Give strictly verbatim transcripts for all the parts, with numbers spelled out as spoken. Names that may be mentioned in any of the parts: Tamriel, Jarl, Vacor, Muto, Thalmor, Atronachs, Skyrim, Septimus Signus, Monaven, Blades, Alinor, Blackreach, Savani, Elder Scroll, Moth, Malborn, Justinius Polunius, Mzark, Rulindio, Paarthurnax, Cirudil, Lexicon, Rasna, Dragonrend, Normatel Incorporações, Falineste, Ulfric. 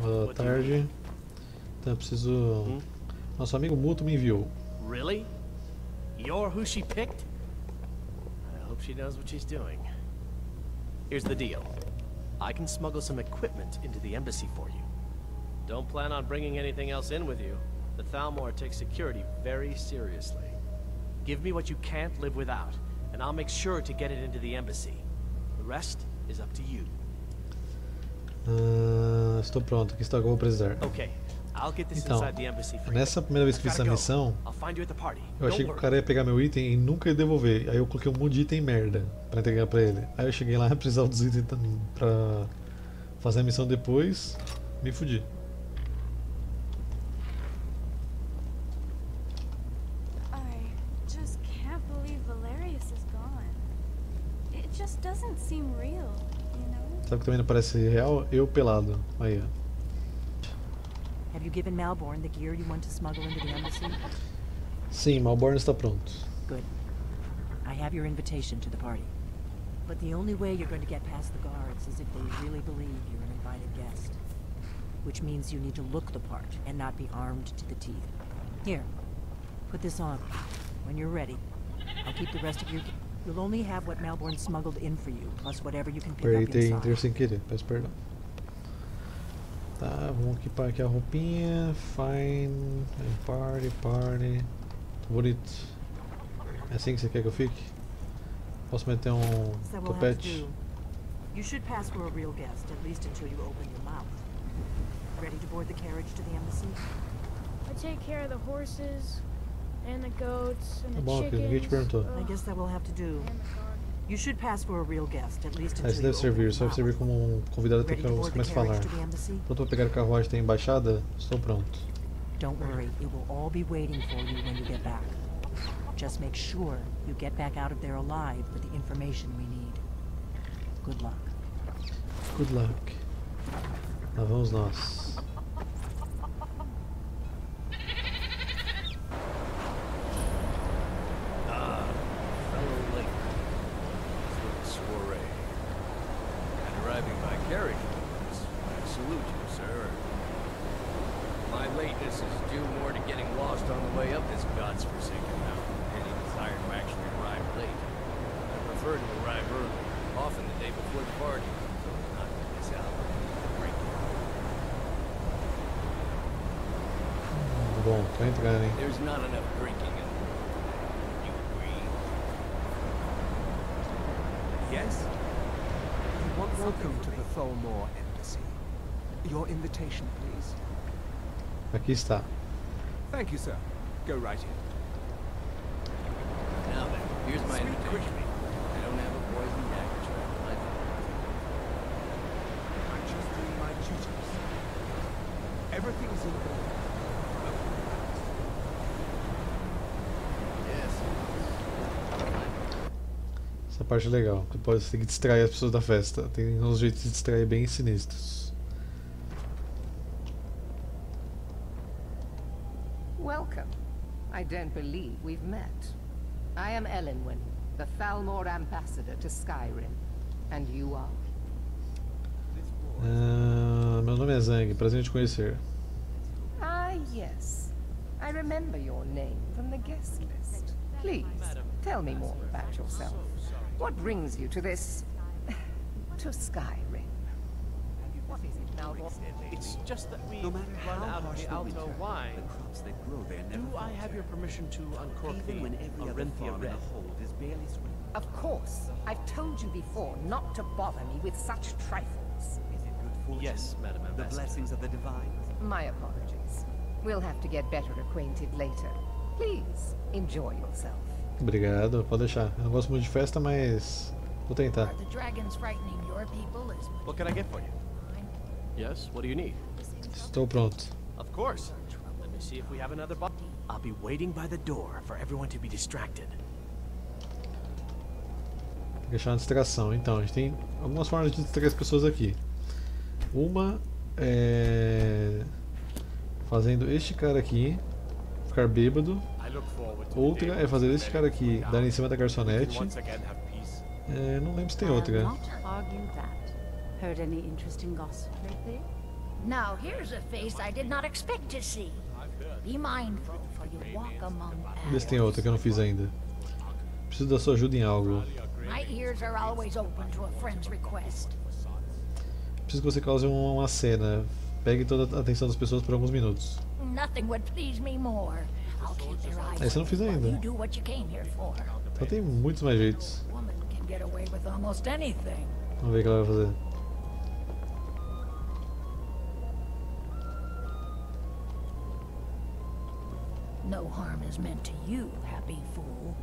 Boa tarde. Então eu preciso. Hum? Nosso amigo Muto me enviou. Really? You're who she picked? I hope she knows what she's doing. Here's the deal. I can smuggle some equipment into the embassy for you. Don't plan on bringing anything else in with you. The Thalmor takes security very seriously. Give me what you can't live without, and I'll make sure to get it into the embassy. The rest is up to you. Uh, estou pronto. Aqui está o que eu vou precisar. Okay. Então, nessa primeira vez que fiz essa missão, eu achei que o cara ia pegar meu item e nunca ia devolver. Aí eu coloquei um monte de item merda pra entregar pra ele. Aí eu cheguei lá e precisava dos itens pra fazer a missão depois, me fudi. Sabe que também não parece real? Eu pelado. Aí, ó. Have you given Malborn the gear you want to smuggle into the embassy? Sim, Malborn está pronto. Good. I have your invitation to the party. But the only way you're going to get past the guards is if they really believe you're an invited guest. Which means you need to look the part and not be armed to the teeth. Here, put this on. When you're ready, I'll keep the rest of your... You'll only have what Malborn smuggled in for you, plus whatever you can pick up inside. Interesting kid, peço perdão. Tá, vamos equipar aqui a roupinha. Fine, party, party. Bonito. É assim que você quer que eu fique? Posso meter um topete? Tá bom, aqui ninguém te perguntou. You should pass for a real guest, at least until ah, isso deve servir, só deve servir como um convidado até que você comece a falar. Pronto para pegar o carruagem da embaixada? Estou pronto. Don't worry, it will all be waiting for you when you get back. Just make sure you get back out of there alive with the information we need. Good luck. Good luck. Lá vamos nós. Aqui está. Thank you, sir. Go right in. Now then, here's my invitation. I don't have a poison dagger to my life. I'm just doing my duties. Everything's in order. Essa parte é legal. Você tem que distrair as pessoas da festa. Tem uns jeitos de distrair bem sinistros. I don't believe we've met. I am Elinwyn, the Thalmor ambassador to Skyrim, and you are. Uh, meu nome é Zang, prazer em te conhecer. Ah, yes. I remember your name from the guest list. Please, tell me more about yourself. What brings you to this... to Skyrim? What is it now? It's just that we no matter run out of the Alto winter, wine. The crops that grow there never do I have your permission to uncork even when every other farm in the hold is barely swinging? Of course. I've told you before not to bother me with such trifles. Is it good fortune? Yes, Madam Ambassador. The blessings of the divine. My apologies. We'll have to get better acquainted later. Please, enjoy yourself. Obrigado. Pode deixar. Eu não gosto muito de festa, mas vou tentar. The dragons frightening your people is... What can I get for you? Yes, what do you need? Estou pronto. Of course. Let me see if we have another bottle. I'll be waiting by the door for everyone to be distracted. Tem que achar uma distração. Então, a gente tem algumas formas de distrair as pessoas aqui. Uma é fazendo este cara aqui ficar bêbado. Outra é fazer este cara aqui dar em cima da garçonete. É, não lembro se tem outra. Heard any interesting gossip lately? Now here's a face I did not expect to see. Be mindful, for you walk among animals. Vê se tem outra que eu não fiz ainda. Preciso da sua ajuda em algo. My ears are always open to a friend's request. Preciso que você cause uma cena. Pegue toda a atenção das pessoas por alguns minutos. Nothing would please me more. I'll keep their eyes. Essa eu não fiz ainda. Então tem muitos mais jeitos. Vamos ver o que ela vai fazer. No harm is meant to you, happy fool.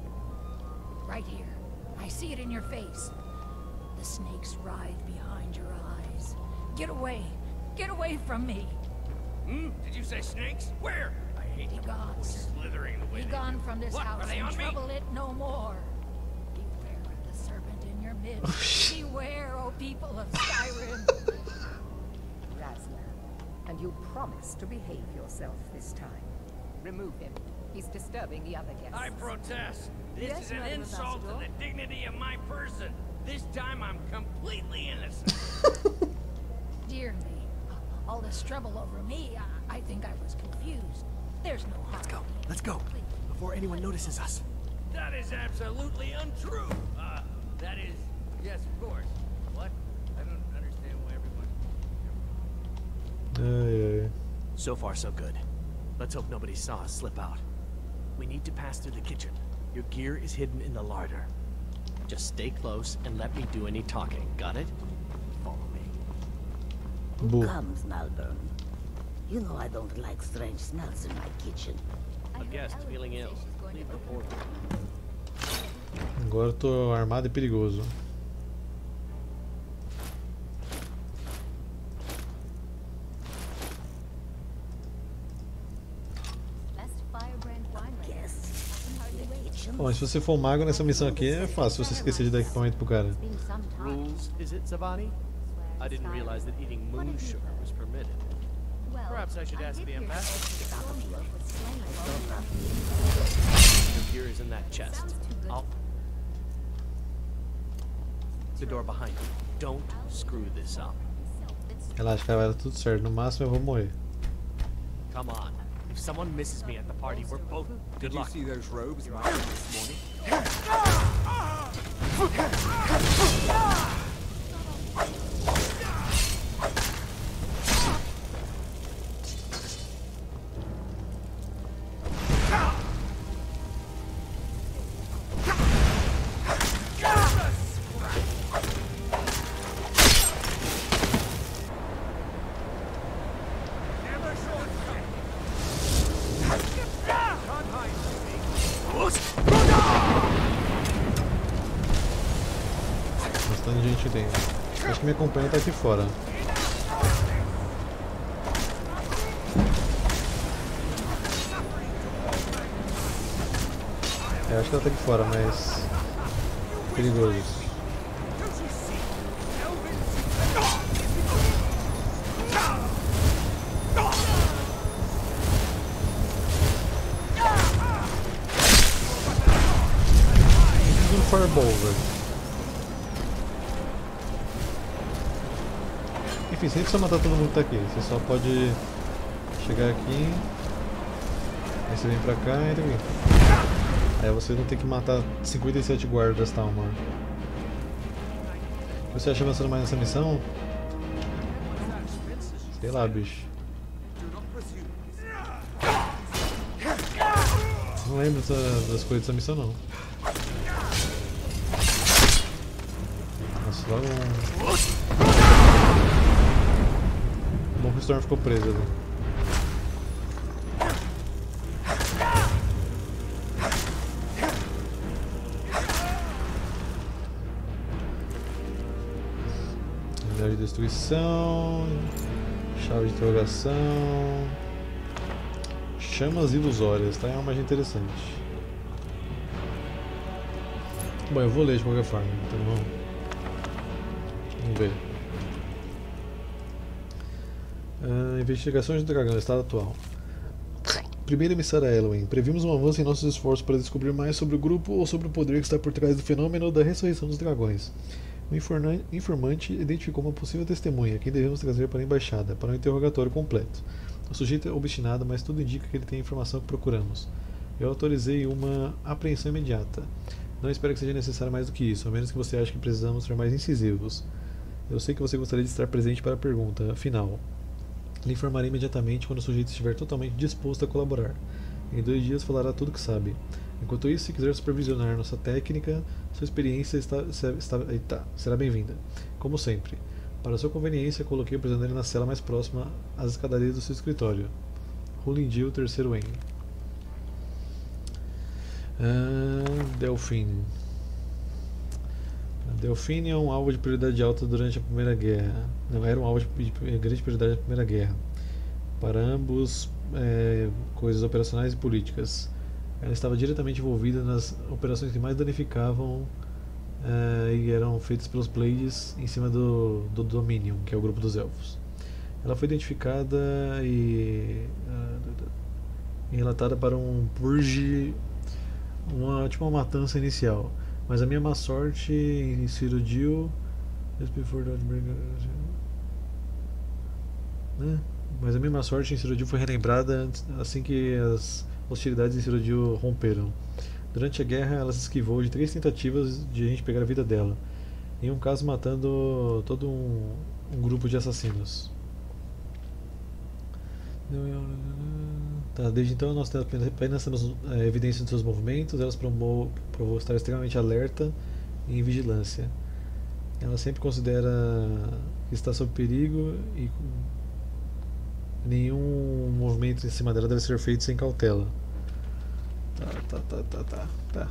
Right here. I see it in your face. The snakes writhe behind your eyes. Get away. Get away from me. Hmm? Did you say snakes? Where? I hate the gods. Slithering away. Be gone from this house and trouble it no more. Beware of the serpent in your midst. Beware, O people of Skyrim. Rasna, and you promise to behave yourself this time. Remove him. He's disturbing the other guests. I protest. This yes, is an insult to the dignity of my person. This time I'm completely innocent. Dear me, all this trouble over me. I, I think I was confused. There's no harm. Let's go. Let's go. Before anyone notices us. That is absolutely untrue. Uh, that is, yes, of course. What? I don't understand why everyone. Yeah, yeah, yeah. So far, so good. Let's hope nobody saw us slip out. We need to pass through the kitchen. Your gear is hidden in the larder. Just stay close and let me do any talking. Got it? Follow me. Who comes, Malborn? You know I don't like strange smells in my kitchen. A guest feeling ill. Leave the port. Agora tô armado e perigoso. Bom, se você for mago nessa missão aqui é fácil você esquecer de dar equipamento pro cara. Rules, is it, Savani? I didn't realize that eating moon sugar was permitted. Perhaps I should ask the ambassador. Your gear is in that chest. I'll... The door behind you. Don't screw this up. Relaxa, cara, vai dar tudo certo. No máximo eu vou morrer. Come on. If someone misses me at the party, we're both good luck. Did you see those robes lying this morning? Acho que minha companhia tá aqui fora. É, acho que ela tá aqui fora, mas... perigoso. Você nem precisa matar todo mundo que tá aqui, você só pode chegar aqui, aí você vem pra cá e entra aqui. Aí você não tem que matar cinquenta e sete guardas Thalmor. Você acha avançando mais nessa missão? Sei lá, bicho. Não lembro das coisas dessa missão não. Nossa, logo um... O Storm ficou preso ali. Unidade de destruição. Chave de interrogação. Chamas ilusórias, tá? É uma magia interessante. Bom, eu vou ler de qualquer forma, então vamos, vamos ver. Uh, investigações do dragão, estado atual. Primeira emissora Alduin. Previmos um avanço em nossos esforços para descobrir mais sobre o grupo ou sobre o poder que está por trás do fenômeno da ressurreição dos dragões. O informante identificou uma possível testemunha, quem devemos trazer para a embaixada, para um interrogatório completo. O sujeito é obstinado, mas tudo indica que ele tem a informação que procuramos. Eu autorizei uma apreensão imediata. Não espero que seja necessário mais do que isso, a menos que você ache que precisamos ser mais incisivos. Eu sei que você gostaria de estar presente para a pergunta, afinal. Lhe informarei imediatamente quando o sujeito estiver totalmente disposto a colaborar. Em dois dias falará tudo o que sabe. Enquanto isso, se quiser supervisionar nossa técnica, sua experiência está, está, está, será bem-vinda. Como sempre, para sua conveniência, coloquei o prisioneiro na cela mais próxima às escadarias do seu escritório. Rulindio, terceiro N. Uh, Delphine. Delphine é um alvo de prioridade alta durante a Primeira Guerra. Não, era um alvo de, de grande prioridade na Primeira Guerra. Para ambos, é, coisas operacionais e políticas. Ela estava diretamente envolvida nas operações que mais danificavam uh, e eram feitas pelos Blades em cima do, do Dominion, que é o grupo dos elfos. Ela foi identificada e, uh, e relatada para um purge, uma, tipo uma matança inicial. Mas a minha má sorte em Cirudil, né? Mas a minha má sorte em Cirudil foi relembrada antes, assim que as hostilidades em Cirudil romperam. Durante a guerra, ela se esquivou de três tentativas de a gente pegar a vida dela, em um caso matando todo um, um grupo de assassinos. Tá, desde então nós temos apenas, apenas temos é, evidência dos seus movimentos. Ela provou, provou estar extremamente alerta e em vigilância. Ela sempre considera que está sob perigo e nenhum movimento em cima dela deve ser feito sem cautela. Tá, tá, tá, tá, tá, tá.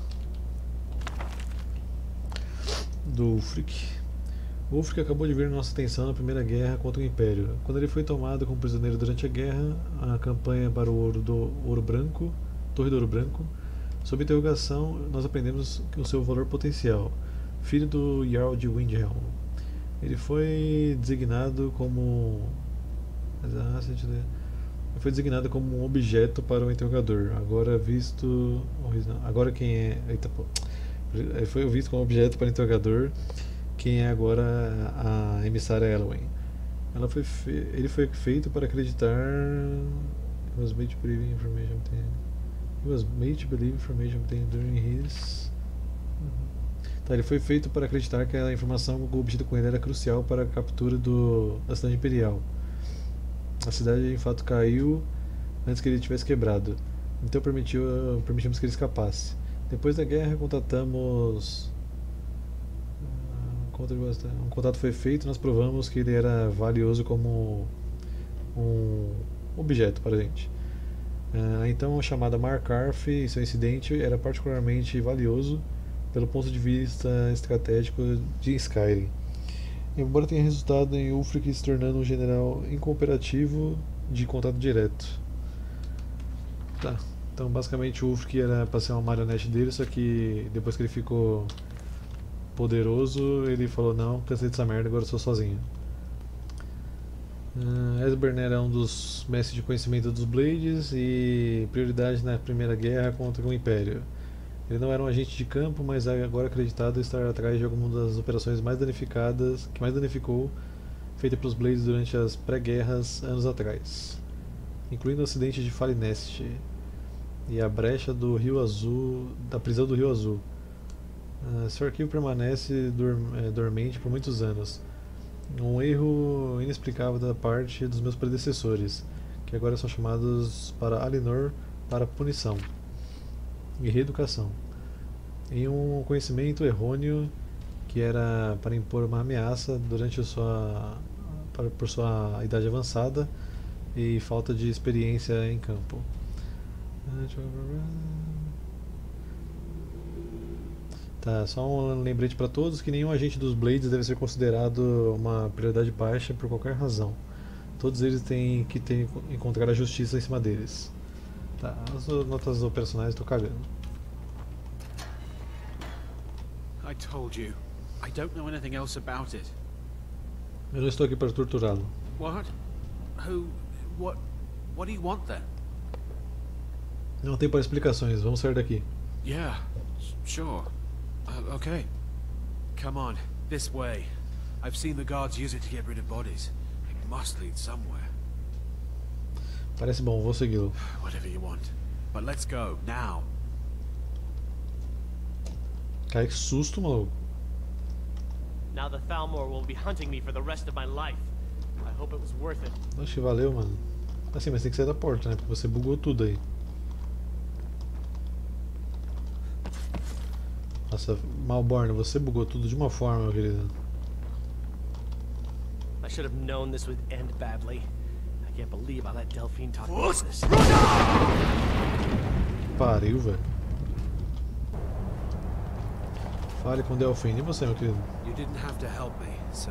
Do Ulfric. O Ulfric acabou de vir nossa atenção na Primeira Guerra contra o Império. Quando ele foi tomado como prisioneiro durante a guerra, a campanha para o Ouro do Ouro Branco, Torre do Ouro Branco, sob interrogação, nós aprendemos o seu valor potencial. Filho do Jarl de Windhelm. Ele foi designado como Foi designado como um objeto para o interrogador. Agora visto. Agora quem é. Eita, pô. Foi visto como objeto para o interrogador. Quem é agora a emissária Elwin. Ela foi fe... Ele foi feito para acreditar. He was made to believe information. He was made to believe information during his. Tá, ele foi feito para acreditar que a informação obtida com ele era crucial para a captura do... da cidade imperial. A cidade de fato caiu antes que ele tivesse quebrado, então permitiu, permitimos que ele escapasse. Depois da guerra contratamos, um contato foi feito, nós provamos que ele era valioso como um objeto para a gente. Então a chamada Markarth e seu incidente era particularmente valioso pelo ponto de vista estratégico de Skyrim. Embora tenha resultado em Ulfric se tornando um general incooperativo de contato direto. Tá, então basicamente o Ulfric era para ser uma marionete dele, só que depois que ele ficou poderoso, ele falou: não, cansei dessa merda, agora eu sou sozinho. Uh, Esbern era um dos mestres de conhecimento dos Blades e prioridade na Primeira Guerra contra o Império. Ele não era um agente de campo, mas agora acreditado estar atrás de alguma das operações mais danificadas, que mais danificou, feita pelos Blades durante as pré-guerras anos atrás, incluindo o acidente de Falineste e a brecha do Rio Azul, da prisão do Rio Azul. Uh, seu arquivo permanece dormente por muitos anos. Um erro inexplicável da parte dos meus predecessores, que agora são chamados para Alinor para punição e reeducação, em um conhecimento errôneo que era para impor uma ameaça durante sua, para, por sua idade avançada e falta de experiência em campo. Tá, só um lembrete para todos que nenhum agente dos Blades deve ser considerado uma prioridade baixa por qualquer razão. Todos eles têm que ter, encontrar a justiça em cima deles. Tá, as notas operacionais tô cagando. I told you. I don't know anything else about it. Eu não estou aqui para torturá-lo. What? Who what what do you want then? Não tem para explicações, vamos sair daqui. Yeah. Sure. Uh, okay. Come on. This way. I've seen the guards use it to get rid of bodies. It must lead somewhere. Parece bom, vou segui-lo. Whatever you want. But let's go now. Cara, que susto, maluco. Now the Thalmor will be hunting me for the rest of my life. I hope it was worth it. Oxe, valeu, mano. Assim, mas tem que sair da porta, né? Porque você bugou tudo aí. Nossa, Malborn, você bugou tudo de uma forma, meu querido. I should have known this would end badly. I can't believe I let Delphine talk about this. Pariu, velho. Fale com Delphine. E você, meu querido? You didn't have to help me, so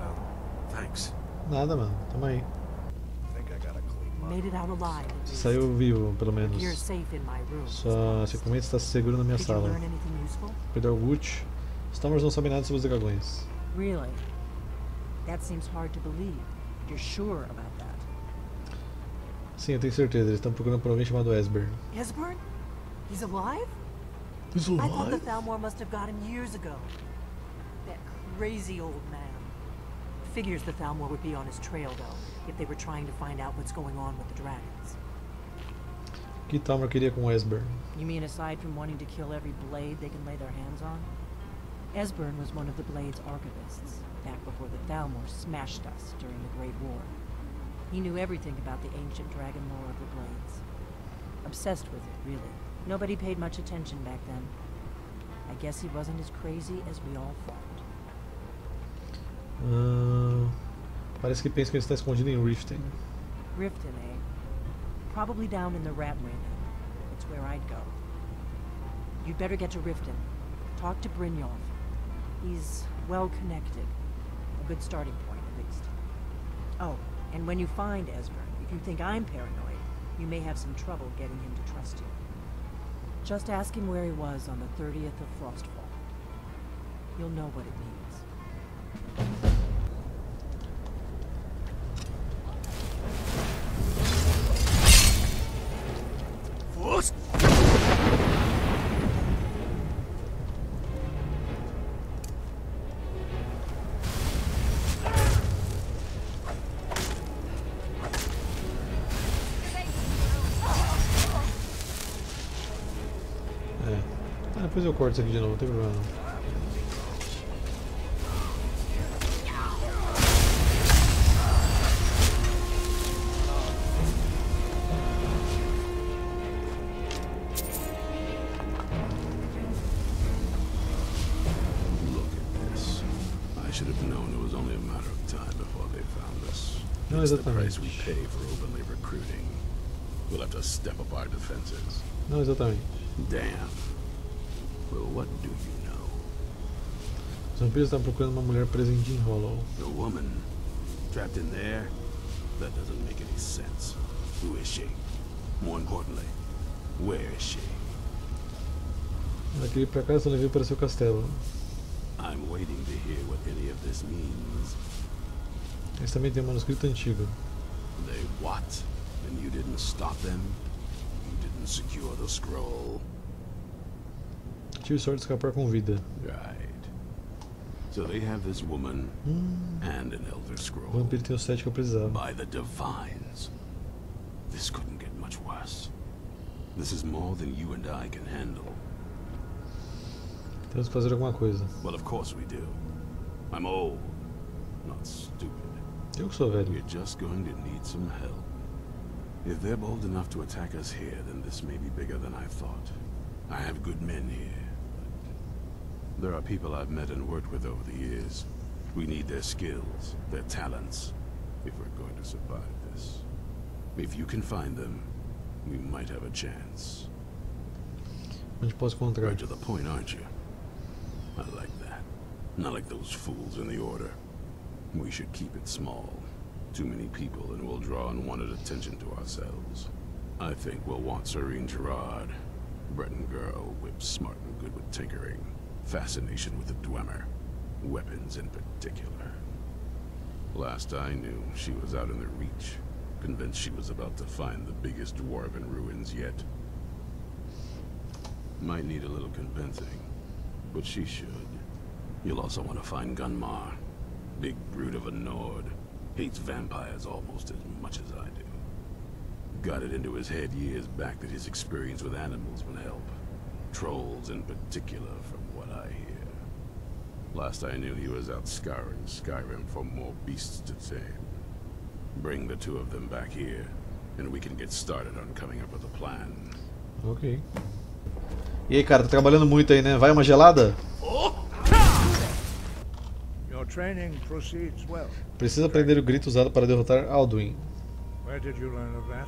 thanks. Nada, mano. Tamo aí. Você saiu vivo, pelo menos. Sua equipamento está seguro na minha sala. Perdeu o Gucci. Os Thalmors não sabem nada sobre os dragões. Sim, eu tenho certeza. Eles estão procurando por alguém chamado Esbern. Esbern? He's alive? He's alive? I thought the Thalmor must have got him years ago. That crazy old man. Figures the Thalmor would be on his trail though, if they were trying to find out what's going on with the dragons. Que Thalmor queria com Esbern? You mean aside from wanting to kill every blade they can lay their hands on? Esbern was one of the Blades' archivists back before the Thalmor smashed us during the Great War. He knew everything about the ancient dragon lore of the Blades. Obsessed with it, really. Nobody paid much attention back then. I guess he wasn't as crazy as we all thought. Uh, parece que pensa que ele está escondido em Riften. Riften, eh? Probably down in the rat ring. It's where I'd go. You'd better get to Riften. Talk to Brynjolf. He's well connected. A good starting point, at least. Oh, and when you find Esbern, if you think I'm paranoid, you may have some trouble getting him to trust you. Just ask him where he was on the thirtieth of Frostfall. You'll know what it means. É. Ah, depois eu corto isso aqui de novo, não tem problema não. Não, exatamente. Os vampiros estão procurando uma mulher presa em Dean Hollow. Ela queria ir para casa e levou para seu castelo. Eles também têm um manuscrito antigo. They what? And you didn't stop them? You didn't secure the scroll? Tive sorte de escapar com vida. Right. So they have this woman hum. and an Elder Scroll. O vampiro tem o sete que eu precisava. By the divines. This couldn't get much worse. This is more than you and I can handle. Temos que fazer alguma coisa. Well, of course we do. I'm old, not stupid. Eu que sou velho. We're just going to need some help. If they're bold enough to attack us here, then this may be bigger than I thought. I have good men here, but there are people I've met and worked with over the years. We need their skills, their talents, if we're going to survive this. If you can find them, we might have a chance. Onde posso encontrar? Right to the point, aren't you? I like that. Not like those fools in the Order. We should keep it small. Too many people and we'll draw unwanted attention to ourselves. I think we'll want Serene Gerard. Breton girl, whip smart and good with tinkering. Fascination with the Dwemer. Weapons in particular. Last I knew, she was out in the Reach. Convinced she was about to find the biggest dwarven ruins yet. Might need a little convincing, but she should. You'll also want to find Gunmar. Big brute of a Nord. Hates vampires almost as much as I do. Got it into his head years back that his experience with animals would help. Trolls in particular, from what I hear. Last I knew, he was out scouring Skyrim for more beasts to tame. Bring the two of them back here, and we can get started on coming up with a plan. Ok. E aí, cara, tá trabalhando muito aí, né? Vai uma gelada? Your training proceeds well. Precisa aprender o grito usado para derrotar Alduin. Where did you learn of that?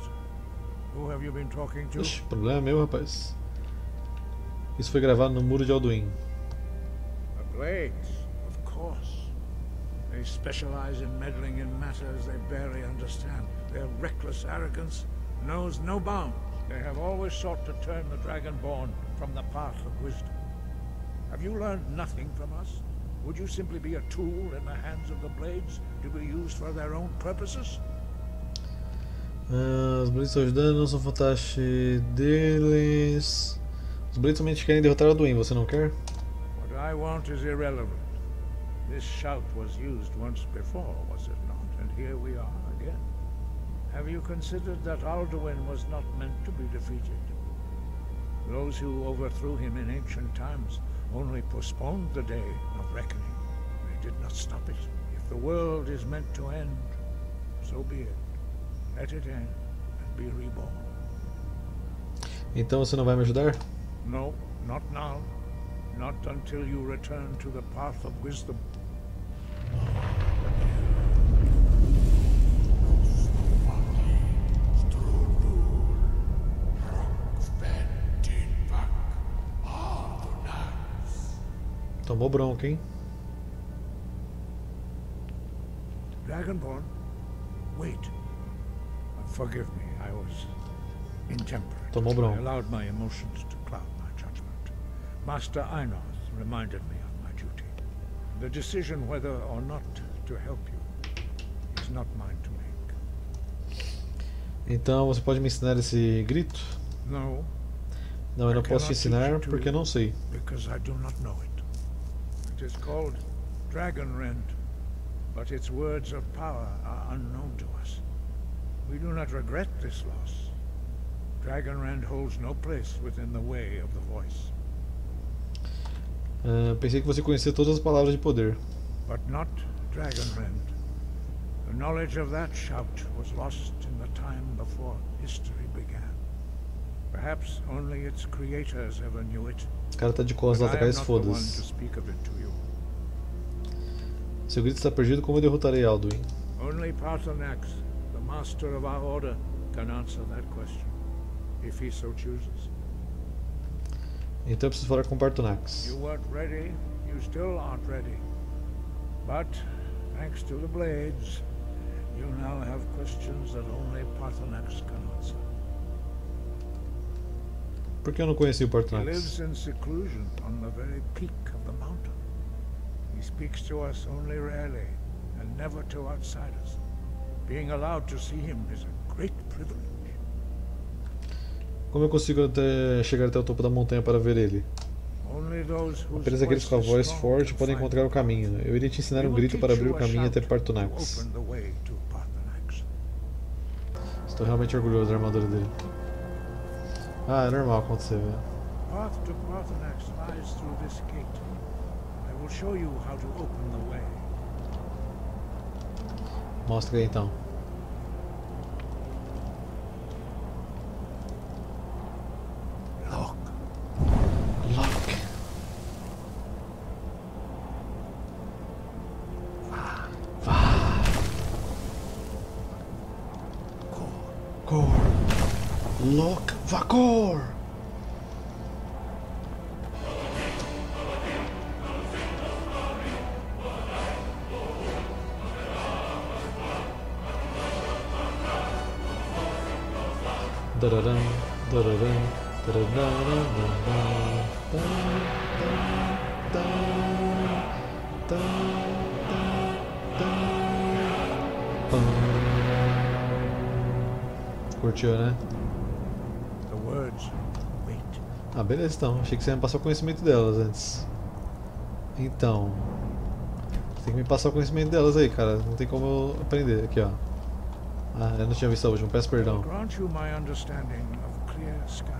Who have you been talking to? Ixi, problema é meu, rapaz. Isso foi gravado no muro de Alduin. The Blades, of course. They specialize in meddling in matters they barely understand. Their reckless arrogance knows no bounds. They have always sought to turn the Dragonborn from the path of wisdom. Have you learned nothing from us? Would you simply be a tool in the hands of the Blades to be used for their own purposes? Ah, os Blades estão ajudando, não são fantasmas deles. Os Blades somente querem derrotar o Alduin, você não quer? What I want is irrelevant. This shout was used once before, was it not? And here we are again. Have you considered that Alduin was not meant to be defeated? Those who overthrew him in ancient times only postponed the day of reckoning. They did not stop it. If the world is meant to end, so be it. Let it end and be reborn. Então você não vai me ajudar? No, not now. Not until you return to the path of wisdom. Tomou bronca, hein? Dragonborn, wait. Forgive me, I was intemperate. Tomou bronca. I allowed my emotions to cloud my judgment. Master Alinor reminded me of my duty. The decision whether or not to help you is not mine to make. Então você pode me ensinar esse grito? No. Não, eu não posso te ensinar porque eu não sei. Because I do not know it. It is called Dragonrend, but its words of power are unknown to us. We do not regret this loss. Dragonrend holds no place within the way of the voice. Uh, pensei que você conhecia todas as palavras de poder. But not Dragonrend. The knowledge of that shout was lost in the time before history began. Perhaps only its creators ever knew it. O cara tá de costas lá atrás, foda-se. Seu grito está perdido, como eu derrotarei Alduin? Only Paarthurnax, the master of our order, can answer that question, if he so chooses. Então eu preciso falar com Paarthurnax. You weren't ready, you still aren't ready. But thanks to the Blades, you now have questions that only Paarthurnax can answer. Por que eu não conheci o Paarthurnax? He lives in seclusion on the very peak of the mountain. He speaks to us only rarely, and never to outsiders. Being allowed to see him is a great privilege. Como eu consigo até chegar até o topo da montanha para ver ele? Apenas aqueles com a voz forte podem encontrar o caminho. Eu iria te ensinar um grito para abrir o caminho até Paarthurnax. Estou realmente orgulhoso da armadura dele. Ah, é normal acontecer, velho. Path to Paarthurnax lies through this gate. I will show you how to open the way. Mostra aí então. Lock. Lock. Vá. Vá. Cor. Cor. Lock. Vacor! Dararam, dararam, dararam. Curtiu, né? Ah, beleza então, achei que você ia me passar o conhecimento delas antes. Então, tem que me passar o conhecimento delas aí, cara. Não tem como eu aprender. Aqui, ó. Ah, eu não tinha visto a última. Peço perdão. Grant you my understanding of clear skies.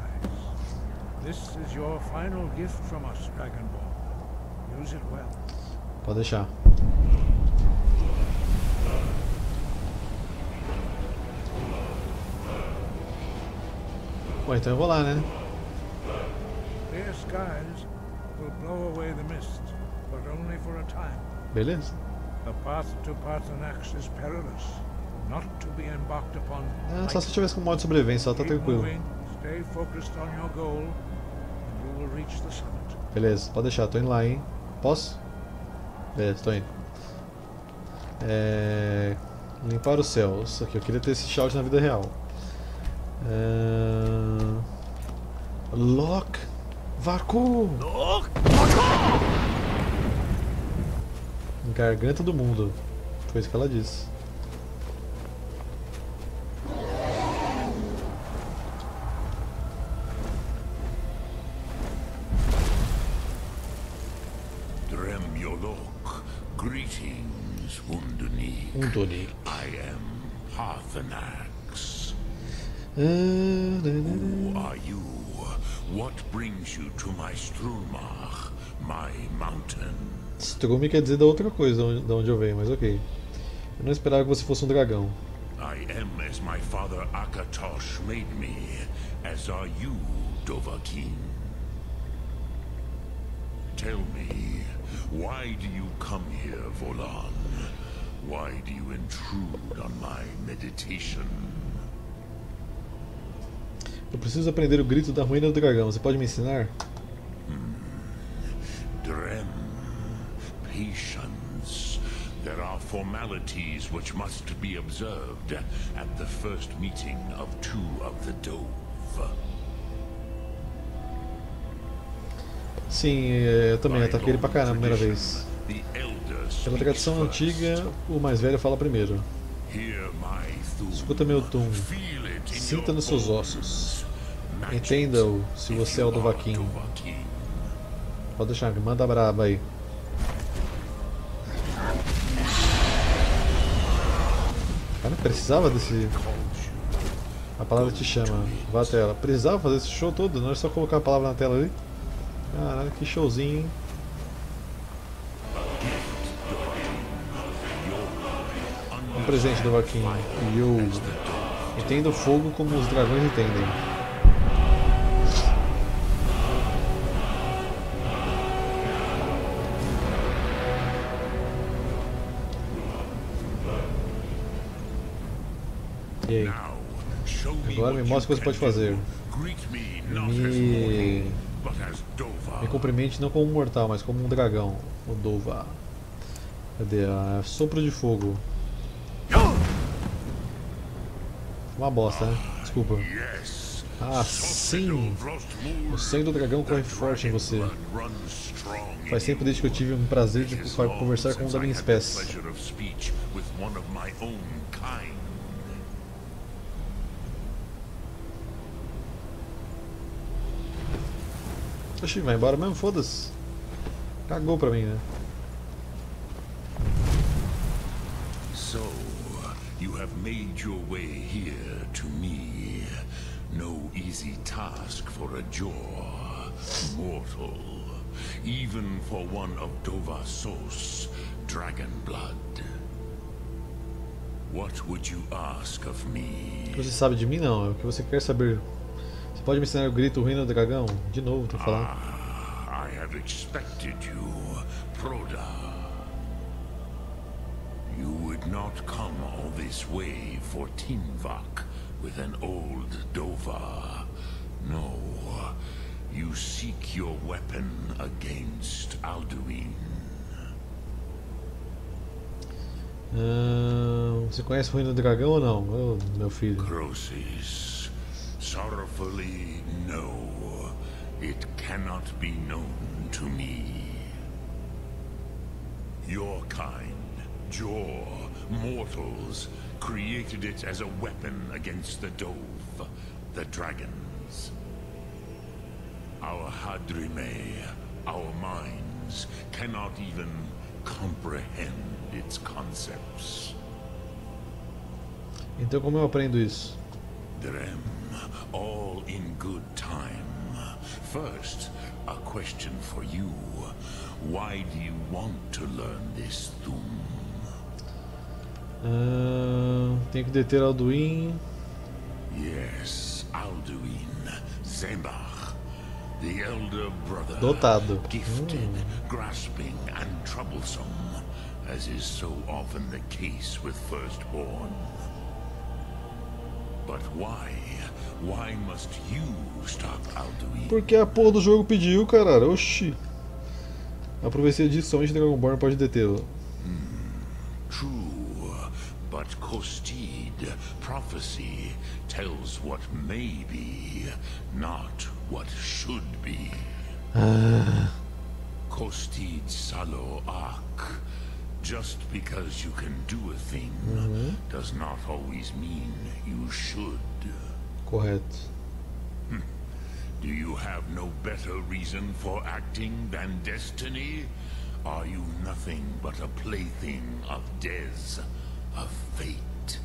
This is your final gift from us, Dragonborn. Use it well. Pode deixar. Bom, então eu vou lá, né? Clear skies will blow away the mist, but only for a time. Beleza. The path to Paarthurnax is perilous, not to be embarked upon. É, só se tivesse com modo de sobrevivência, tá tranquilo. Stay focused on your goal and you will reach the summit. Beleza, pode deixar, tô indo lá, hein? Posso? Beleza, tô indo. É... Limpar os céus. Aqui, eu queria ter esse shout na vida real. Uh... Lock Vacu! Lock Vacu! Garganta do mundo. Foi isso que ela disse. Dremyolok, greetings, Unduni. Unduni. I am Paarthurnax. Who are you? What brings you to my Strumach, my mountain? Strume quer dizer da outra coisa, da onde eu venho, mas ok. Eu não esperava que você fosse um dragão. I am as my father Akatosh made me, as are you, Dovahkiin. Tell me, why do you come here, Volan? Why do you intrude on my meditation? Eu preciso aprender o grito da ruína do dragão. Você pode me ensinar? Hmm. Drem. Patience. There are formalities which must be observed at the first meeting of two of the Dove. Sim, eu também ataquei ele pra caramba a primeira vez. Pela tradição antiga, o mais velho fala primeiro. Escuta meu tum. Sinta nos seus ossos. Entenda-o se você é o Dovahkiin. Pode deixar, me manda braba aí. Cara, precisava desse... A palavra te chama, vá à tela. Precisava fazer esse show todo, não é só colocar a palavra na tela ali? Caralho, que showzinho, hein? Um presente, Dovahkiin. Yo! Entenda o fogo como os dragões entendem. E aí? Agora me mostra o que você pode fazer. Me... Me cumprimente não como um mortal, mas como um dragão. O Dova. Cadê? Ah, sopro de fogo. Uma bosta, né? Desculpa. Ah, sim! O sangue do dragão corre forte em você. Faz tempo desde que eu tive um prazer de conversar com um da minha espécie. Oxi, vai embora mesmo? Foda-se. Cagou pra mim, né? You have made your way here to me. No easy task for a jaw, mortal, even for one of Dovahkiin's dragon blood. What would you ask of me? Você sabe de mim não? É o que você quer saber? Você pode me ensinar o grito ruim do dragão? De novo, tô falando. Ah, I have expected you, Proda. You would not come all this way for Tinvak with an old Dova. No, you seek your weapon against Alduin. Uh, você conhece o Ruína do Dragão ou não, oh, meu filho? Croesus, sorrowfully, no. It cannot be known to me. Your kind. Your mortals created it as a weapon against the Dove, the dragons. Our Hadrime, our mind, minds cannot even comprehend its concepts. Então como eu aprendo isso? Drem, all in good time. First, a question for you. Why do you want to learn this Doom? Uh, tenho que deter Alduin. Yes, Alduin, Zembach, the elder brother. Dotado. Gifted, hum. grasping and troublesome, as is so often the case with firstborn. But why? Why must you stop Alduin? Porque a porra do jogo pediu, caralho. Oxi. Aproveitei disso, somente Dragonborn pode detê-lo. Hmm. True, but Kostid, prophecy, tells what may be, not what should be. Ah. Kostid Salo Ak. Just because you can do a thing uhum. does not always mean you should. Correto. Hm. Do you have no better reason for acting than destiny? Are you nothing but a plaything of Des, of fate?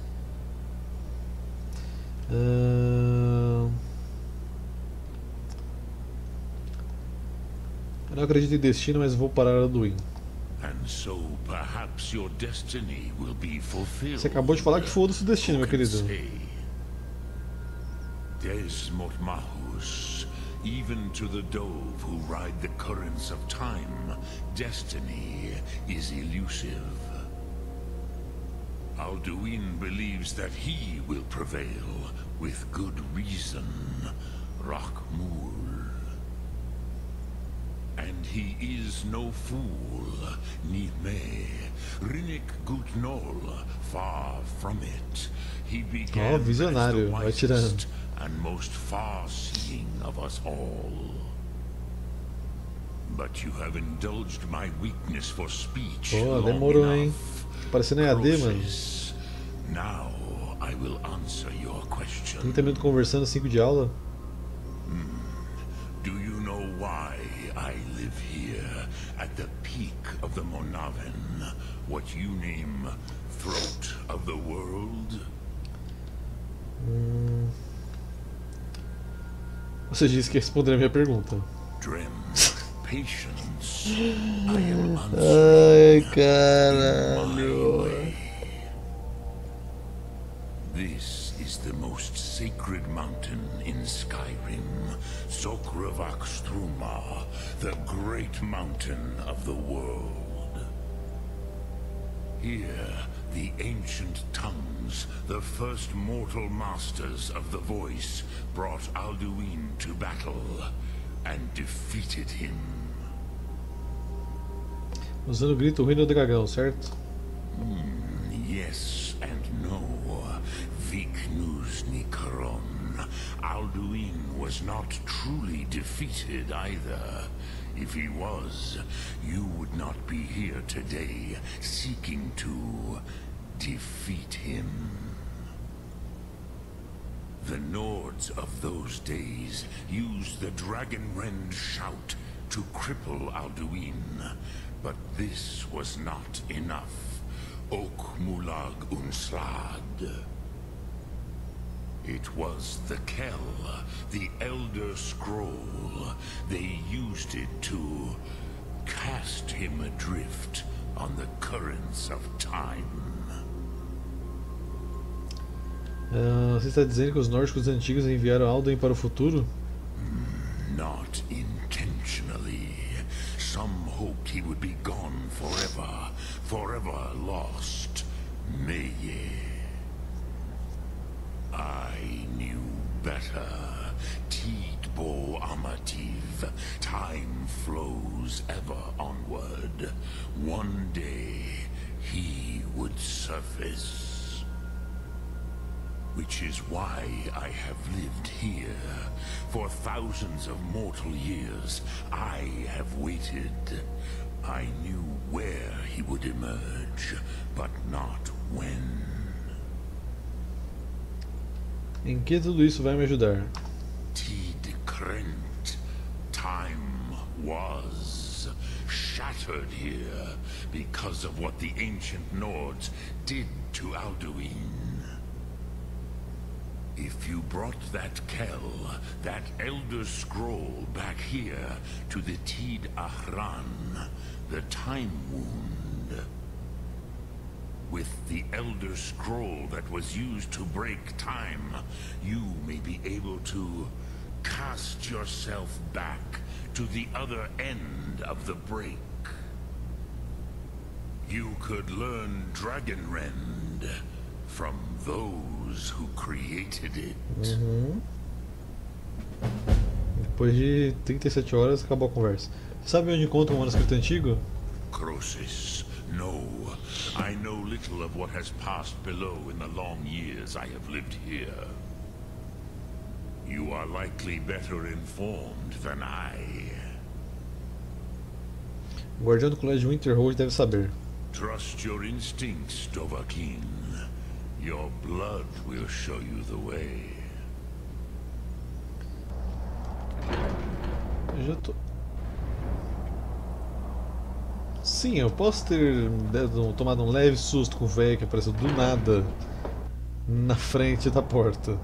Uh... Eu não acredito em destino, mas vou parar Alduin. And so perhaps your destiny will be fulfilled. Você acabou de falar que foda-se o destino, meu querido. Desmotmahus, even to the dove who ride the currents of time, destiny is elusive. Alduin believes that he will prevail with good reason, Rakhmul. And he is no fool, Nime, Rinnik Gutnol, far from it. He began oh, visionário. As the wisest and most far-seeing of us all. But you have indulged my weakness for speech oh, long demorou, enough. Parecendo E A D, mano. Now I will answer your question. trinta minutos conversando, cinco de aula. Hmm. Do you know why? I live here at the peak of the Monaven, what you name throat of the world. Hum. Você disse que responderia a minha pergunta. Dream, patience. I am Ai, caralho. This is the most sacred mountain in Skyrim, Sokravakstruma, the great mountain of the world. Here, the ancient tongues, the first mortal masters of the voice, brought Alduin to battle and defeated him. Usando o grito ruim do dragão, certo? Hmm, yes and no. Viknus Nikaron, Alduin was not truly defeated either. If he was, you would not be here today seeking to defeat him. The Nords of those days used the Dragonrend shout to cripple Alduin, but this was not enough. Ok Mulag Unslad. It was the Kel, the Elder Scroll. They used it to cast him adrift on the currents of time. Uh, você está dizendo que os nórdicos antigos enviaram Alduin para o futuro? Not intentionally. Some hoped he would be gone forever, forever lost. Meye. I knew better. Tidbo Amativ. Time flows ever onward. One day he would surface. Which is why I have lived here. For thousands of mortal years, I have waited. I knew where he would emerge, but not when. Em que tudo isso vai me ajudar? Tid Krent, time was sheltered here because of what the ancient Nords did to Alduin. If you brought that Kel, that Elder Scroll, back here to the Tid Ahran, the Time Wound, with the Elder Scroll that was used to break time, you may be able to cast yourself back to the other end of the break. You could learn Dragonrend from those who created it. Uhum. Depois de trinta e sete horas acabou a conversa. Sabe onde encontra um manuscrito antigo? Croesus. No, I know little of what has passed below in the long years I have lived here. You are likely better informed than I. O guardião do colégio Winterhold deve saber. Trust your instincts, Dovahkiin. Your blood will show you the way. Eu já tô... Sim, eu posso ter dado, tomado um leve susto com o velho que apareceu do nada na frente da porta.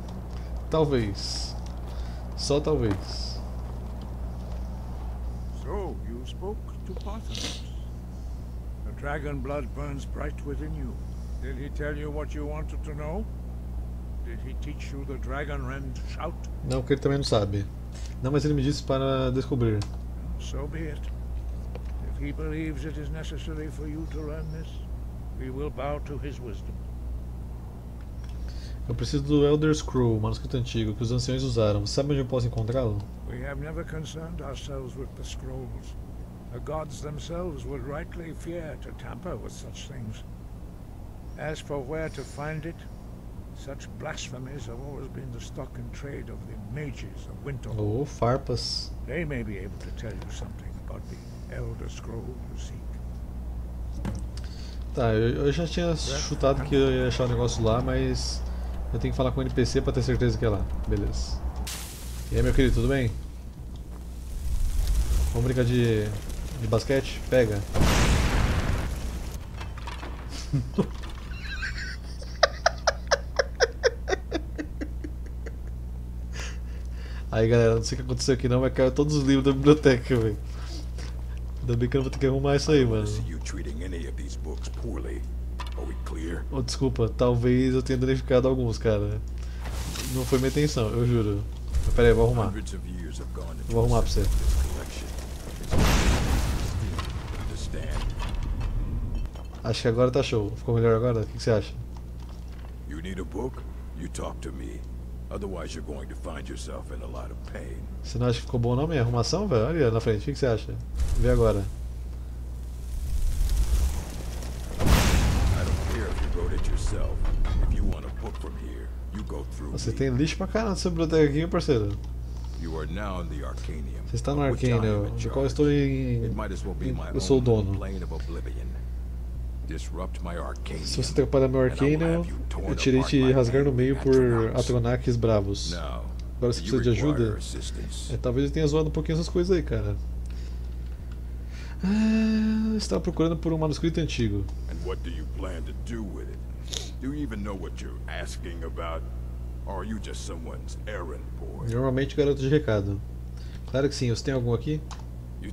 Talvez. Só talvez. So you spoke to Paarthurnax. The dragon blood burns bright within you. Did he tell you what you wanted to know? Did he teach you the Dragonrend shout? Não, porque ele também não sabe. Não, mas ele me disse para descobrir. So be it. If he believes it is necessary for you to learn this, we will bow to his wisdom. Eu preciso do Elder Scroll, manuscrito antigo que os anciões usaram. Você sabe onde eu posso encontrá-lo? We have never concerned ourselves with the scrolls. The gods themselves would rightly fear to tamper with such things. As for where to find it, such blasphemies have always been the stock in trade of the mages of Winterhold. Oh, farpas. They may be able to tell you something about the Elder Scroll you seek. Tá, eu, eu já tinha chutado que eu ia achar o negócio lá, mas eu tenho que falar com o N P C para ter certeza que é lá. Beleza. E aí, meu querido, tudo bem? Vamos brincar de, de basquete? Pega. Aí, galera, não sei o que aconteceu aqui não, mas caiu todos os livros da biblioteca, velho. Ainda bem que eu vou ter que arrumar isso aí, mano. Oh, desculpa, talvez eu tenha danificado alguns, cara. Não foi minha intenção, eu juro. Mas pera aí, vou arrumar. Vou arrumar pra você. Acho que agora tá show. Ficou melhor agora? O que você acha? Você não acha que ficou bom não, minha arrumação, velho? Olha na frente, o que você acha? Vê agora. Você tem lixo pra caramba nessa biblioteca aqui, parceiro. Você está no Arcanium, do qual eu estou em... Eu sou o dono. Se você atrapalhar meu Arcanium, eu tirei te rasgar no meio por Atronachs bravos. Agora você precisa de ajuda? É, talvez eu tenha zoado um pouquinho essas coisas aí, cara. Ah, estava procurando por um manuscrito antigo. Normalmente garoto de recado. Claro que sim, você tem algum aqui? Hum,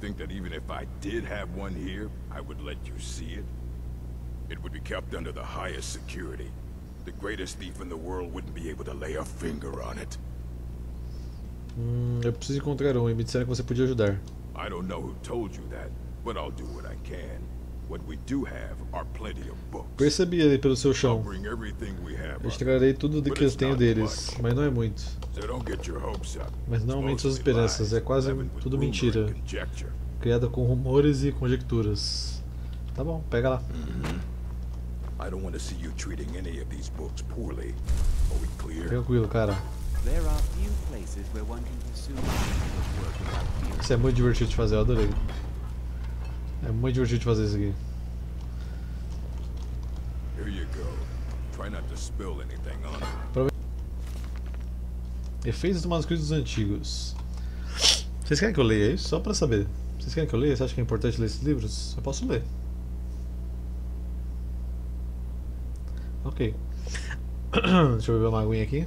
eu preciso encontrar um e me disseram que você podia ajudar. I don't know who told you that, but I'll do what I can. What we do have are plenty of books. Percebi ele pelo seu chão. Eu extrairei tudo do que eu tenho deles, mas não é muito. Mas não aumente suas esperanças, é quase tudo mentira, criada com rumores e conjecturas. Tá bom, pega lá. Tranquilo, cara. Isso é muito divertido de fazer, eu adorei. É muito divertido de fazer isso aqui. Efeitos dos manuscritos antigos. Vocês querem que eu leia isso? Só pra saber. Vocês querem que eu leia? Você acha que é importante ler esses livros? Eu posso ler. Ok. Deixa eu beber uma aguinha aqui.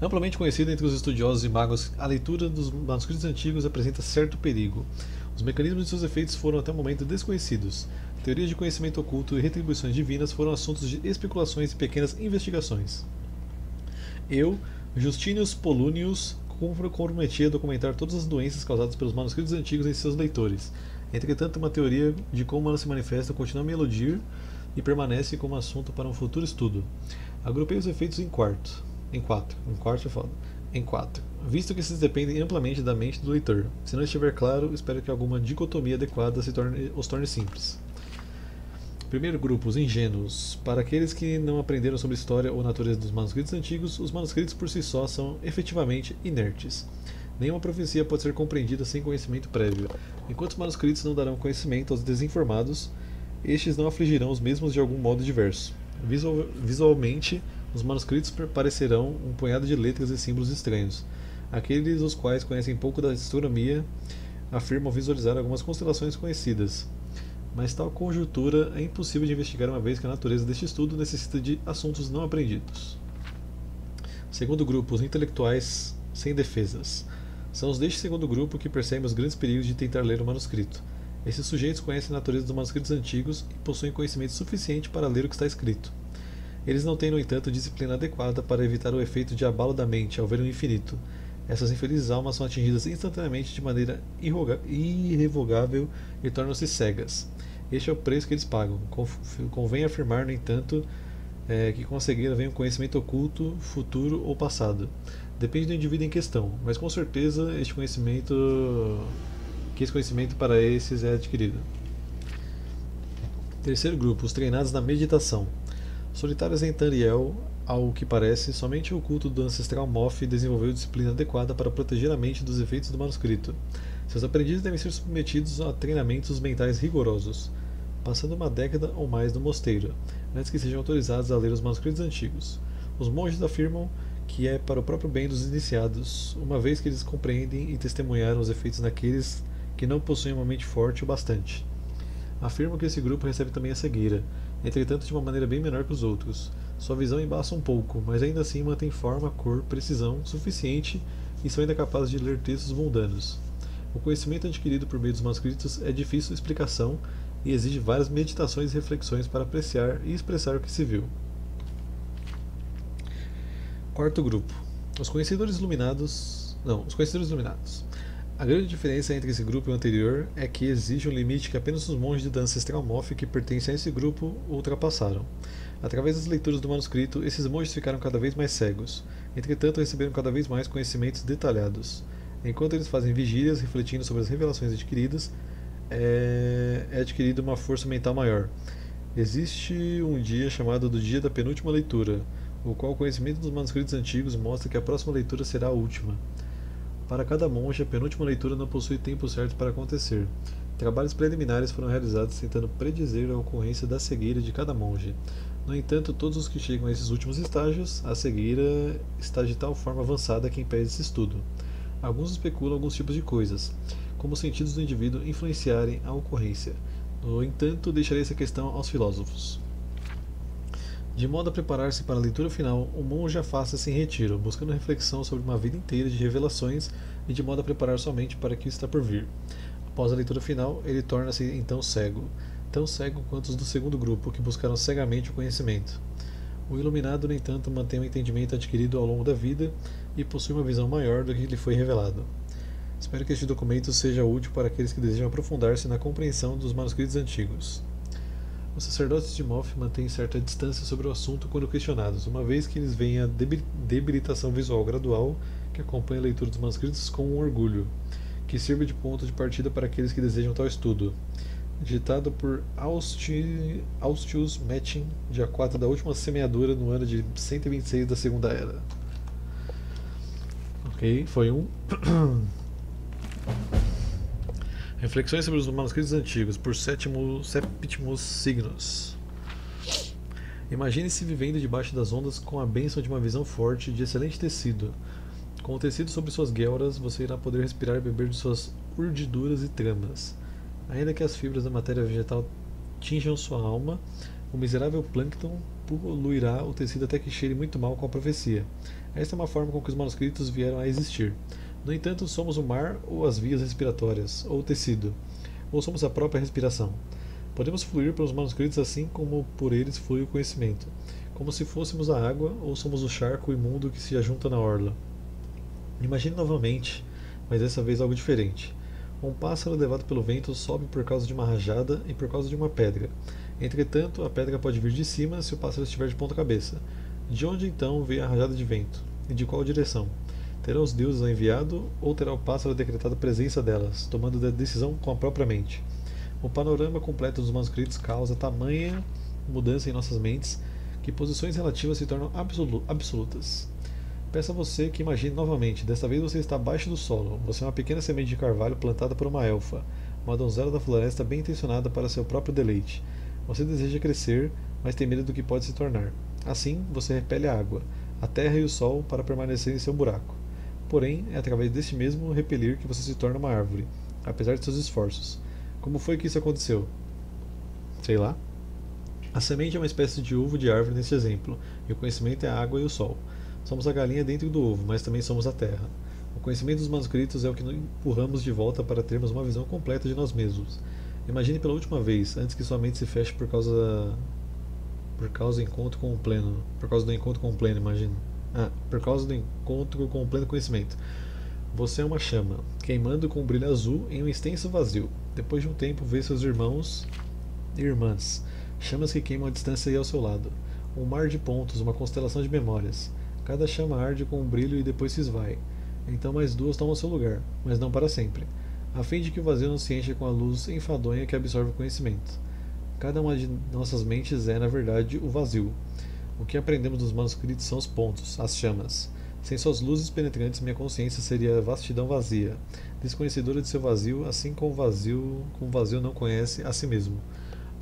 Amplamente conhecida entre os estudiosos e magos, a leitura dos manuscritos antigos apresenta certo perigo. Os mecanismos de seus efeitos foram até o momento desconhecidos. Teorias de conhecimento oculto e retribuições divinas foram assuntos de especulações e pequenas investigações. Eu, Justinius Polunius, comprometi a documentar todas as doenças causadas pelos manuscritos antigos em seus leitores. Entretanto, uma teoria de como ela se manifesta continua a me eludir e permanece como assunto para um futuro estudo. Agrupei os efeitos em quarto. Em quatro. Em quarto é foda. Em quatro. Visto que esses dependem amplamente da mente do leitor. Se não estiver claro, espero que alguma dicotomia adequada se torne, os torne simples. Primeiro grupo, os ingênuos. Para aqueles que não aprenderam sobre a história ou natureza dos manuscritos antigos, os manuscritos por si só são efetivamente inertes. Nenhuma profecia pode ser compreendida sem conhecimento prévio. Enquanto os manuscritos não darão conhecimento aos desinformados, estes não afligirão os mesmos de algum modo diverso. Visual, visualmente, os manuscritos parecerão um punhado de letras e símbolos estranhos. Aqueles os quais conhecem pouco da astronomia afirmam visualizar algumas constelações conhecidas. Mas tal conjuntura é impossível de investigar uma vez que a natureza deste estudo necessita de assuntos não aprendidos. Segundo grupo, os intelectuais sem defesas. São os deste segundo grupo que percebem os grandes perigos de tentar ler o manuscrito. Esses sujeitos conhecem a natureza dos manuscritos antigos e possuem conhecimento suficiente para ler o que está escrito. Eles não têm, no entanto, disciplina adequada para evitar o efeito de abalo da mente ao ver o infinito. Essas infelizes almas são atingidas instantaneamente de maneira irrevogável e tornam-se cegas. Este é o preço que eles pagam. Convém afirmar, no entanto, é, que com a cegueira vem um conhecimento oculto, futuro ou passado. Depende do indivíduo em questão, mas com certeza este conhecimento, que esse conhecimento para esses é adquirido. Terceiro grupo, os treinados na meditação. Solitários em Tariel, ao que parece, somente o culto do ancestral Moth desenvolveu disciplina adequada para proteger a mente dos efeitos do manuscrito. Seus aprendizes devem ser submetidos a treinamentos mentais rigorosos, passando uma década ou mais no mosteiro, antes que sejam autorizados a ler os manuscritos antigos. Os monges afirmam que é para o próprio bem dos iniciados, uma vez que eles compreendem e testemunharam os efeitos naqueles que não possuem uma mente forte o bastante. Afirmam que esse grupo recebe também a cegueira, entretanto de uma maneira bem menor que os outros. Sua visão embaça um pouco, mas ainda assim mantém forma, cor, precisão suficiente e são ainda capazes de ler textos mundanos. O conhecimento adquirido por meio dos manuscritos é difícil de explicação e exige várias meditações e reflexões para apreciar e expressar o que se viu. Quarto grupo. Os conhecedores iluminados... Não, os conhecedores iluminados. A grande diferença entre esse grupo e o anterior é que exige um limite que apenas os monges da ancestral Moth que pertencem a esse grupo ultrapassaram. Através das leituras do manuscrito, esses monges ficaram cada vez mais cegos. Entretanto, receberam cada vez mais conhecimentos detalhados. Enquanto eles fazem vigílias, refletindo sobre as revelações adquiridas, é, é adquirida uma força mental maior. Existe um dia chamado do dia da penúltima leitura, o qual o conhecimento dos manuscritos antigos mostra que a próxima leitura será a última. Para cada monge, a penúltima leitura não possui tempo certo para acontecer. Trabalhos preliminares foram realizados tentando predizer a ocorrência da cegueira de cada monge. No entanto, todos os que chegam a esses últimos estágios, a cegueira está de tal forma avançada que impede esse estudo. Alguns especulam alguns tipos de coisas, como os sentidos do indivíduo influenciarem a ocorrência. No entanto, deixarei essa questão aos filósofos. De modo a preparar-se para a leitura final, o monge afasta-se em retiro, buscando reflexão sobre uma vida inteira de revelações e de modo a preparar sua mente para o que está por vir. Após a leitura final, ele torna-se então cego, tão cego quanto os do segundo grupo, que buscaram cegamente o conhecimento. O iluminado, no entanto, mantém o entendimento adquirido ao longo da vida e possui uma visão maior do que lhe foi revelado. Espero que este documento seja útil para aqueles que desejam aprofundar-se na compreensão dos manuscritos antigos. Os sacerdotes de Moth mantêm certa distância sobre o assunto quando questionados, uma vez que eles veem a debilitação visual gradual que acompanha a leitura dos manuscritos com um orgulho, que sirva de ponto de partida para aqueles que desejam tal estudo. Ditado por Austi... Austius Metin, dia quatro da última semeadura no ano de cento e vinte e seis da Segunda Era. Ok, foi um... Reflexões sobre os manuscritos antigos, por Septimus Signus. Imagine-se vivendo debaixo das ondas com a bênção de uma visão forte de excelente tecido. Com o tecido sobre suas guelras, você irá poder respirar e beber de suas urdiduras e tramas. Ainda que as fibras da matéria vegetal tinjam sua alma, o miserável plâncton poluirá o tecido até que cheire muito mal com a profecia. Esta é uma forma com que os manuscritos vieram a existir. No entanto, somos o mar ou as vias respiratórias, ou o tecido, ou somos a própria respiração. Podemos fluir pelos manuscritos assim como por eles flui o conhecimento, como se fôssemos a água ou somos o charco imundo que se ajunta na orla. Imagine novamente, mas dessa vez algo diferente. Um pássaro levado pelo vento sobe por causa de uma rajada e por causa de uma pedra. Entretanto, a pedra pode vir de cima se o pássaro estiver de ponta cabeça. De onde então veio a rajada de vento? E de qual direção? Terá os deuses a enviado ou terá o pássaro decretado a presença delas, tomando da decisão com a própria mente? O panorama completo dos manuscritos causa tamanha mudança em nossas mentes que posições relativas se tornam absolu- absolutas. Peço a você que imagine novamente, desta vez você está abaixo do solo, você é uma pequena semente de carvalho plantada por uma elfa, uma donzela da floresta bem intencionada para seu próprio deleite. Você deseja crescer, mas tem medo do que pode se tornar. Assim, você repele a água, a terra e o sol para permanecer em seu buraco. Porém, é através deste mesmo repelir que você se torna uma árvore, apesar de seus esforços. Como foi que isso aconteceu? Sei lá. A semente é uma espécie de ovo de árvore neste exemplo, e o conhecimento é a água e o sol. Somos a galinha dentro do ovo, mas também somos a terra. O conhecimento dos manuscritos é o que nos empurramos de volta para termos uma visão completa de nós mesmos. Imagine pela última vez, antes que sua mente se feche por causa por causa do encontro com o pleno, por causa do encontro com o pleno, imagino. Ah, por causa do encontro com o pleno conhecimento. Você é uma chama, queimando com um brilho azul em um extenso vazio. Depois de um tempo, vê seus irmãos e irmãs, chamas que queimam a distância e ao seu lado. Um mar de pontos, uma constelação de memórias. Cada chama arde com um brilho e depois se esvai. Então mais duas tomam seu lugar, mas não para sempre, a fim de que o vazio não se encha com a luz enfadonha que absorve o conhecimento. Cada uma de nossas mentes é, na verdade, o vazio. O que aprendemos dos manuscritos são os pontos, as chamas. Sem suas luzes penetrantes, minha consciência seria a vastidão vazia, desconhecedora de seu vazio, assim como o vazio, como o vazio não conhece a si mesmo.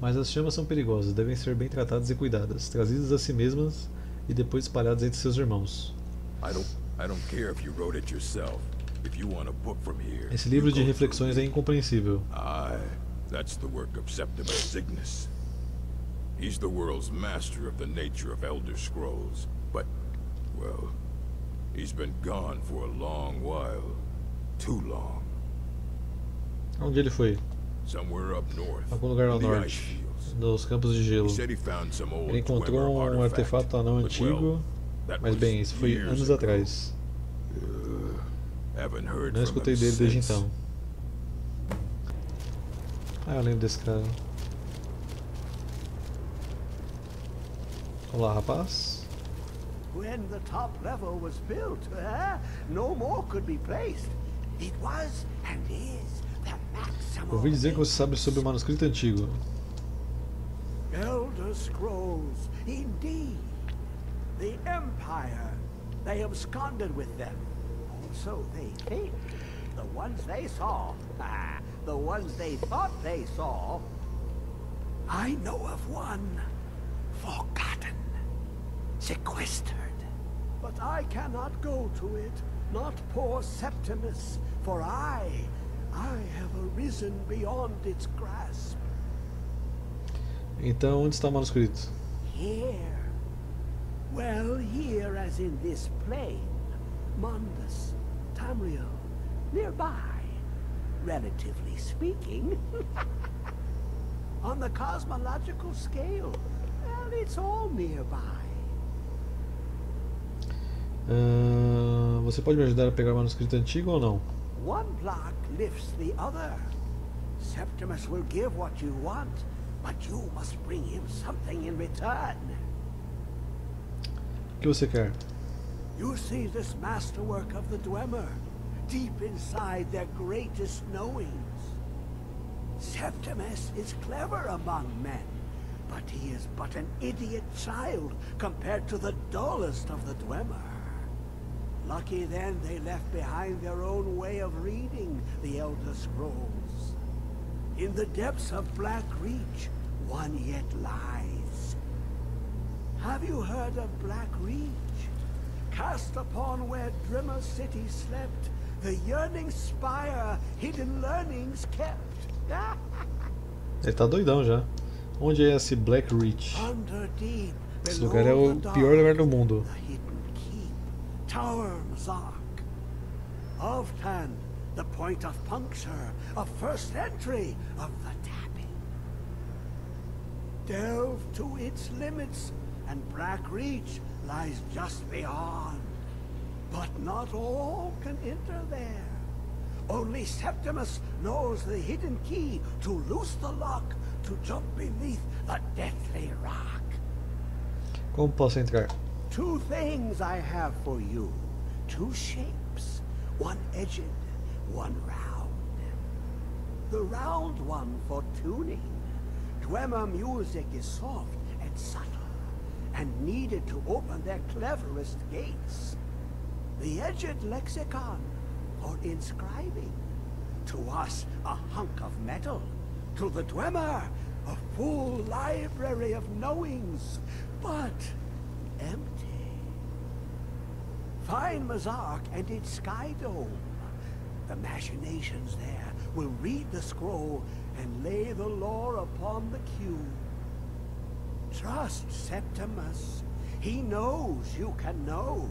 Mas as chamas são perigosas, devem ser bem tratadas e cuidadas, trazidas a si mesmas e depois espalhados entre seus irmãos. Esse livro de reflexões é incompreensível. Ah, that's the work of Septimus Signus. He's the world's master of the nature of Elder Scrolls, but well, he's been gone for a long while. Too long. Onde ele foi? Somewhere up north. Algum lugar ao norte. Nos campos de gelo. Ele encontrou um artefato anão antigo, mas bem, isso foi anos atrás. Não escutei dele desde então. Ah, eu lembro desse cara. Olá, rapaz. When the top level was built, uh, no more could be placed. It was and is the maximum. Ouvi dizer que você sabe sobre o manuscrito antigo. Elder Scrolls, indeed. The Empire, they absconded with them. Also, they think the ones they saw, ah, the ones they thought they saw. I know of one forgotten, sequestered. But I cannot go to it, not poor Septimus, for I, I have arisen beyond its grasp. Então, onde está o manuscrito? Here. Well, here as in this plain. Mondus, Tamriel, nearby. Relatively speaking. On the cosmological scale, well, it's all nearby. Uh, você pode me ajudar a pegar o manuscrito antigo ou não? One block lifts the other. Septimus will give what you want. But you must bring him something in return. O que você quer? You see this masterwork of the Dwemer, deep inside their greatest knowings. Septimus is clever among men, but he is but an idiot child compared to the dullest of the Dwemer. Lucky then they left behind their own way of reading the Elder Scrolls. In the depths of Blackreach, one yet lies. Have you heard of Blackreach? Cast upon where Drimmer City slept, the yearning spire hidden learnings kept. Ele tá doidão já. Onde é esse Blackreach? Esse lugar é o pior lugar do mundo. Tower Mzark. Oftan, the point of puncture, of first entry, of the tapping. Delve to its limits, and Blackreach lies just beyond. But not all can enter there. Only Septimus knows the hidden key to loose the lock, to jump beneath the deathly rock. Como posso entrar? Two things I have for you. Two shapes, one edged, one round. The round one for tuning. Dwemer music is soft and subtle, and needed to open their cleverest gates. The edged lexicon, for inscribing. To us, a hunk of metal. To the Dwemer, a full library of knowings, but empty. Find Mzark and its sky dome. The machinations there will read the scroll and lay the lore upon the cube. Trust Septimus. He knows you can know.